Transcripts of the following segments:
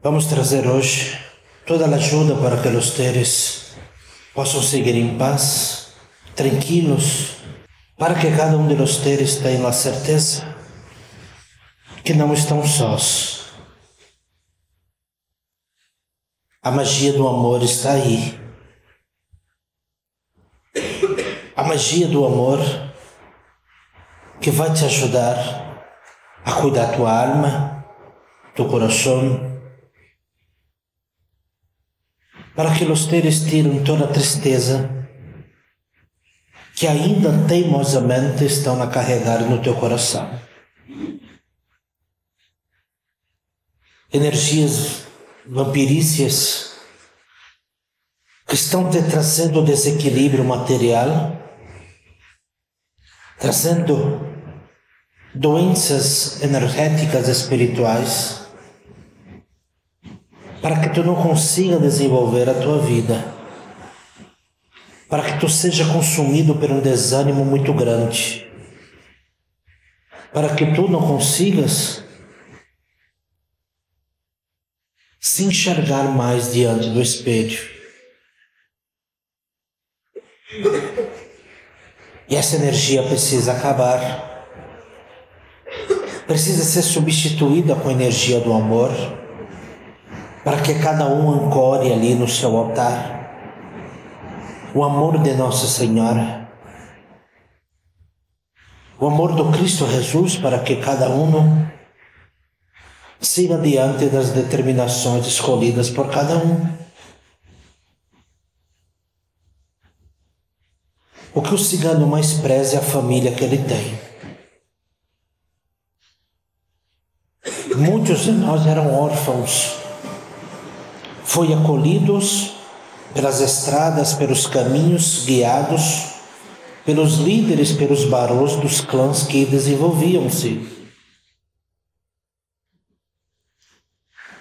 Vamos trazer hoje toda a ajuda para que os seres possam seguir em paz, tranquilos, para que cada um de seres tenha a certeza que não estão sós. A magia do amor está aí. A magia do amor que vai te ajudar a cuidar da tua alma, do coração, para que os seres tirem toda a tristeza que ainda teimosamente estão a carregar no teu coração. Energias vampirícias que estão te trazendo desequilíbrio material, trazendo doenças energéticas espirituais, para que tu não consiga desenvolver a tua vida, para que tu seja consumido por um desânimo muito grande, para que tu não consigas se enxergar mais diante do espelho. E essa energia precisa acabar, precisa ser substituída com a energia do amor, para que cada um ancore ali no seu altar o amor de Nossa Senhora, o amor do Cristo Jesus, para que cada um siga diante das determinações escolhidas por cada um. O que o cigano mais preza é a família que ele tem. Muitos de nós eram órfãos, foi acolhidos pelas estradas, pelos caminhos guiados, pelos líderes, pelos barões dos clãs que desenvolviam-se.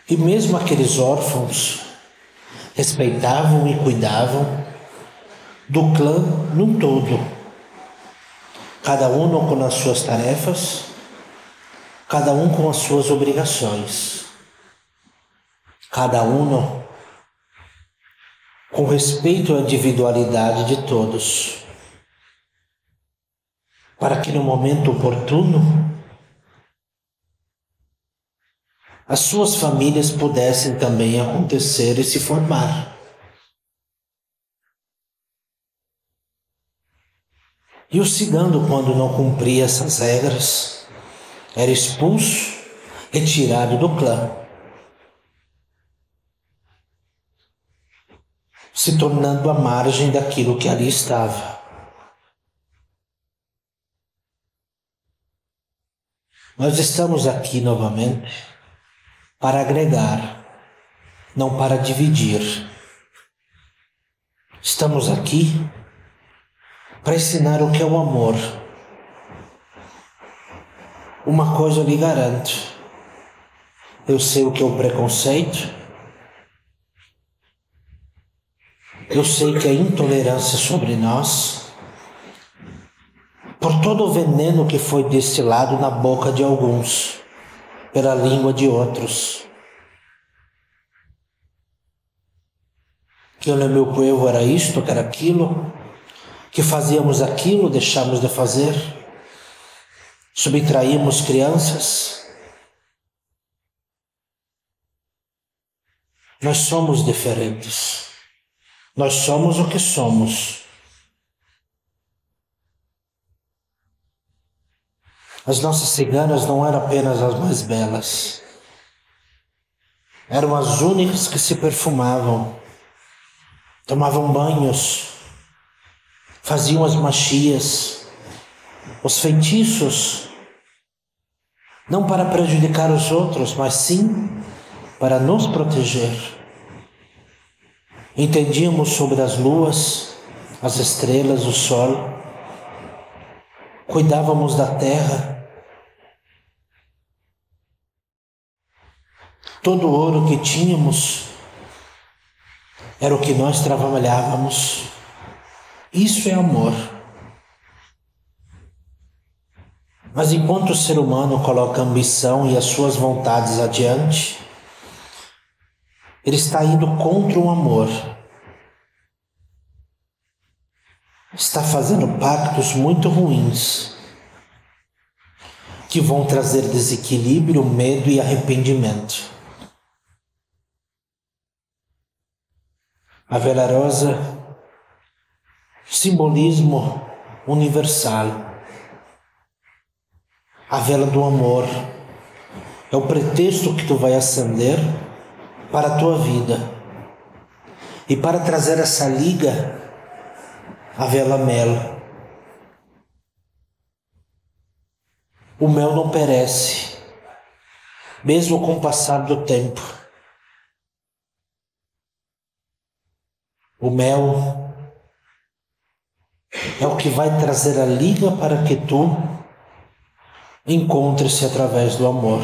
E mesmo aqueles órfãos respeitavam e cuidavam do clã num todo, cada um com as suas tarefas, cada um com as suas obrigações, cada um com respeito à individualidade de todos, para que no momento oportuno as suas famílias pudessem também acontecer e se formar. E o cigano, quando não cumpria essas regras, era expulso, retirado do clã, se tornando à margem daquilo que ali estava. Nós estamos aqui novamente para agregar, não para dividir. Estamos aqui para ensinar o que é o amor. Uma coisa eu lhe garanto: eu sei o que é o preconceito, eu sei que a intolerância sobre nós, por todo o veneno que foi destilado na boca de alguns, pela língua de outros. Que no meu povo era isto, que era aquilo, que fazíamos aquilo, deixamos de fazer, subtraímos crianças. Nós somos diferentes. Nós somos o que somos. As nossas ciganas não eram apenas as mais belas. Eram as únicas que se perfumavam, tomavam banhos, faziam as magias, os feitiços, não para prejudicar os outros, mas sim para nos proteger. Entendíamos sobre as luas, as estrelas, o sol. Cuidávamos da terra. Todo o ouro que tínhamos era o que nós trabalhávamos. Isso é amor. Mas enquanto o ser humano coloca a ambição e as suas vontades adiante, Ele está indo contra o amor. Está fazendo pactos muito ruins, que vão trazer desequilíbrio, medo e arrependimento. A Vela Rosa, simbolismo universal. A Vela do Amor é o pretexto que tu vai acender para a tua vida. E para trazer essa liga, a Vela Mel. O mel não perece, mesmo com o passar do tempo. O mel é o que vai trazer a liga para que tu encontre-se através do amor.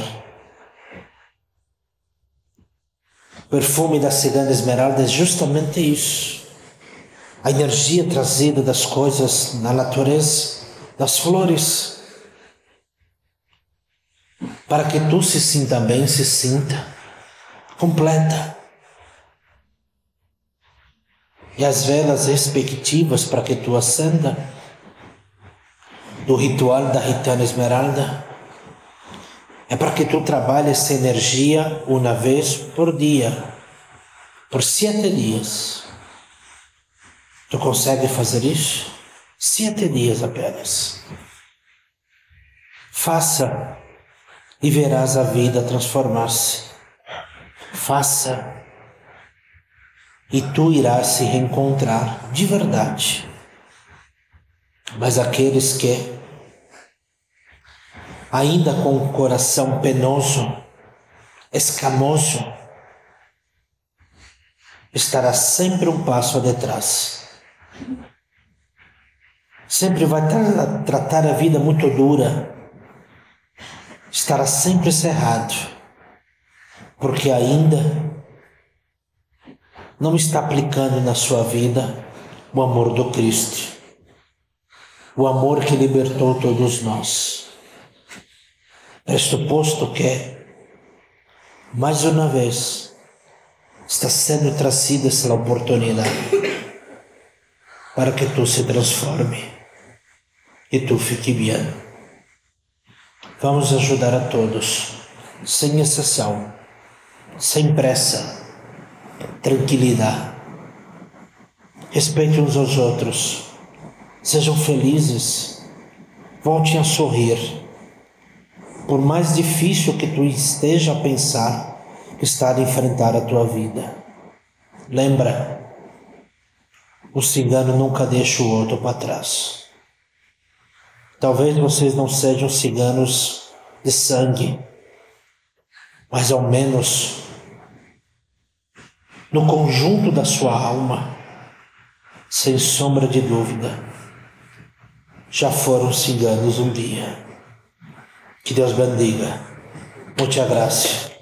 O perfume da Cigana Esmeralda é justamente isso. A energia trazida das coisas na natureza, das flores, para que tu se sinta bem, se sinta completa. E as velas respectivas para que tu acenda do ritual da Cigana Esmeralda é para que tu trabalhe essa energia uma vez por dia, por 7 dias. Tu consegue fazer isso? 7 dias apenas. Faça e verás a vida transformar-se. Faça e tu irás se reencontrar de verdade. Mas aqueles que, ainda com o coração penoso, escamoso, estará sempre um passo atrás. Sempre vai tratar a vida muito dura. Estará sempre cerrado, porque ainda não está aplicando na sua vida o amor do Cristo. O amor que libertou todos nós. Pressuposto que, mais uma vez, está sendo trazida essa oportunidade para que tu se transforme e tu fique bem. Vamos ajudar a todos, sem exceção, sem pressa, tranquilidade. Respeitem uns aos outros. Sejam felizes, voltem a sorrir. Por mais difícil que tu esteja a pensar que está a enfrentar a tua vida. Lembra, o cigano nunca deixa o outro para trás. Talvez vocês não sejam ciganos de sangue, mas ao menos no conjunto da sua alma, sem sombra de dúvida, já foram ciganos um dia. Que Deus bendiga. Muita graça.